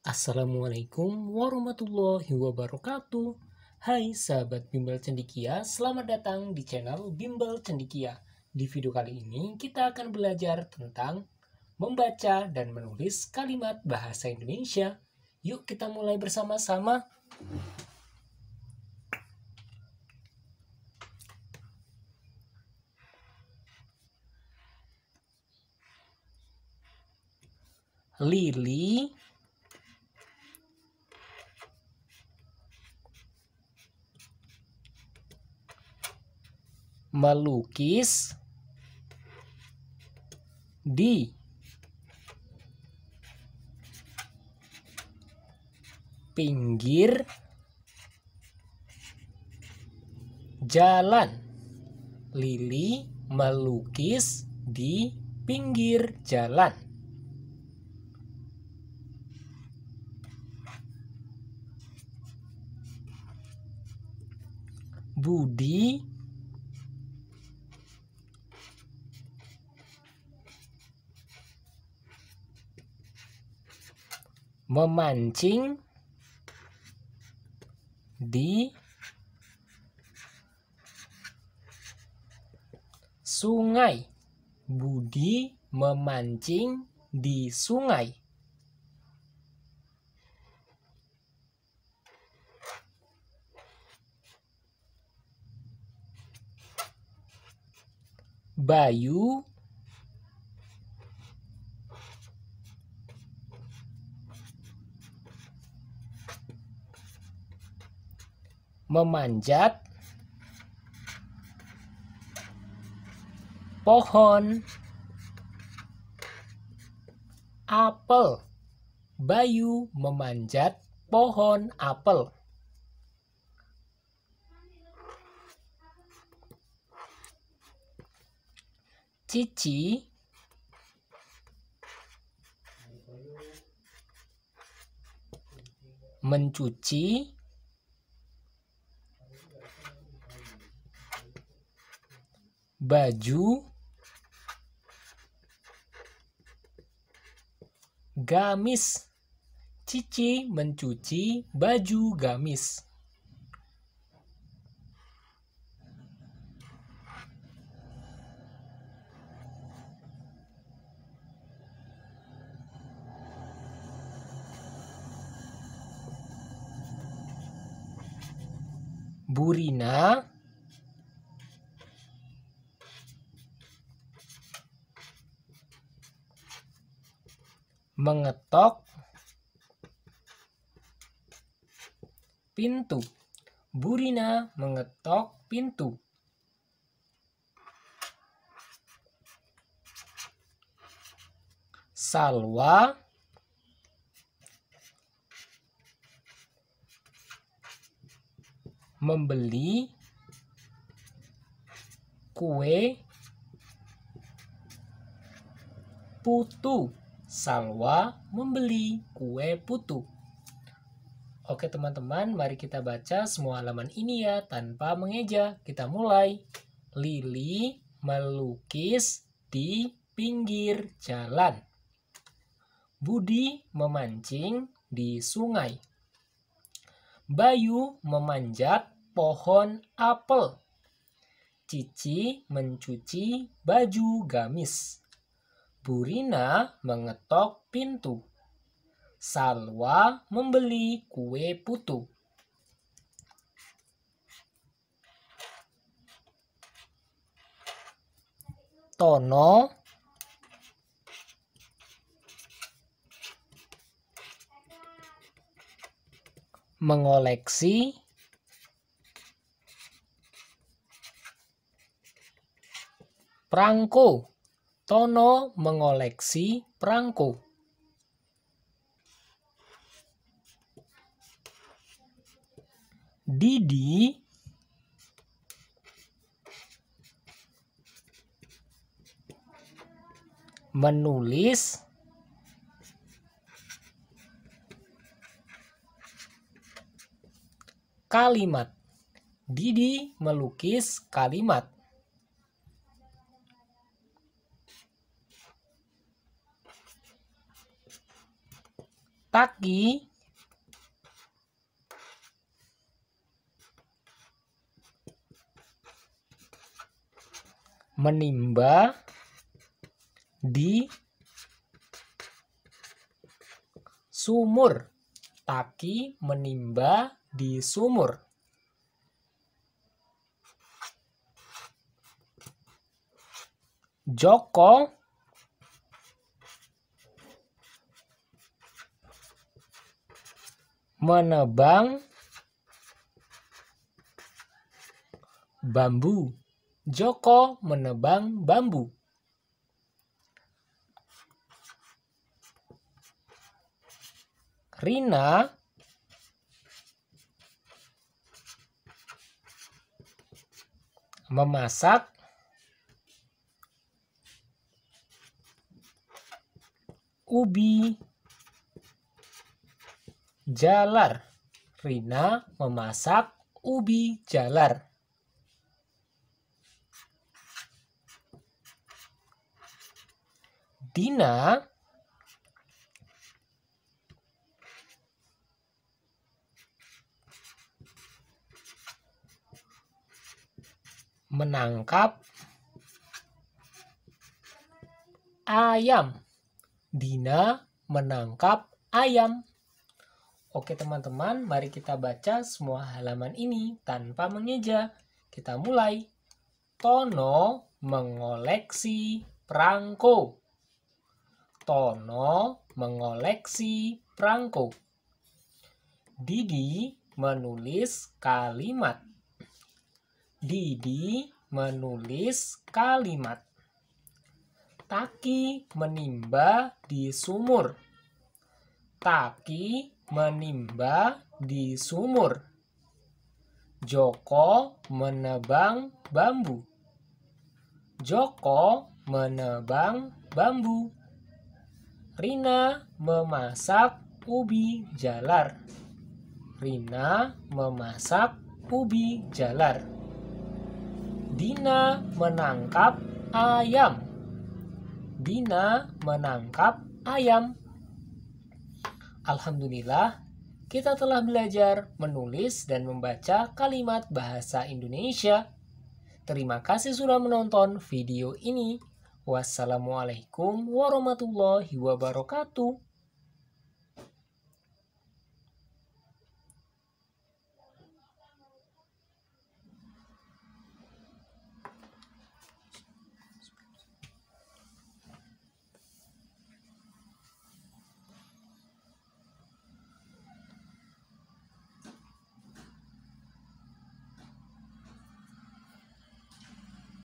Assalamualaikum warahmatullahi wabarakatuh. Hai sahabat Bimbel Cendikia, selamat datang di channel Bimbel Cendikia. Di video kali ini kita akan belajar tentang membaca dan menulis kalimat bahasa Indonesia. Yuk kita mulai bersama-sama. Lili, melukis di pinggir jalan. Lili melukis di pinggir jalan. Budi memancing di sungai. Budi memancing di sungai. Bayu memanjat pohon apel. Bayu memanjat pohon apel. Cici mencuci baju gamis. Cici mencuci baju gamis. Burina mengetok pintu. Burina mengetok pintu. Salwa membeli kue putu. Salwa membeli kue putu. Oke teman-teman, mari kita baca semua halaman ini ya, tanpa mengeja. Kita mulai. Lili melukis di pinggir jalan. Budi memancing di sungai. Bayu memanjat pohon apel. Cici mencuci baju gamis. Burina mengetok pintu. Salwa membeli kue putu. Tono mengoleksi perangko. Tono mengoleksi perangko. Didi menulis kalimat. Didi melukis kalimat. pagi, menimba di sumur. Taki menimba di sumur. Joko menebang bambu. Joko menebang bambu. Rina memasak ubi jalar. Rina memasak ubi jalar. Dina menangkap ayam. Dina menangkap ayam. Oke teman-teman, mari kita baca semua halaman ini tanpa mengeja. Kita mulai. Tono mengoleksi perangko. Tono mengoleksi perangko. Didi menulis kalimat. Didi menulis kalimat. Taki menimba di sumur. Taki menimba di sumur. Joko menebang bambu. Joko menebang bambu. Rina memasak ubi jalar. Rina memasak ubi jalar. Dina menangkap ayam. Dina menangkap ayam. Alhamdulillah, kita telah belajar menulis dan membaca kalimat bahasa Indonesia. Terima kasih sudah menonton video ini. Wassalamualaikum warahmatullahi wabarakatuh.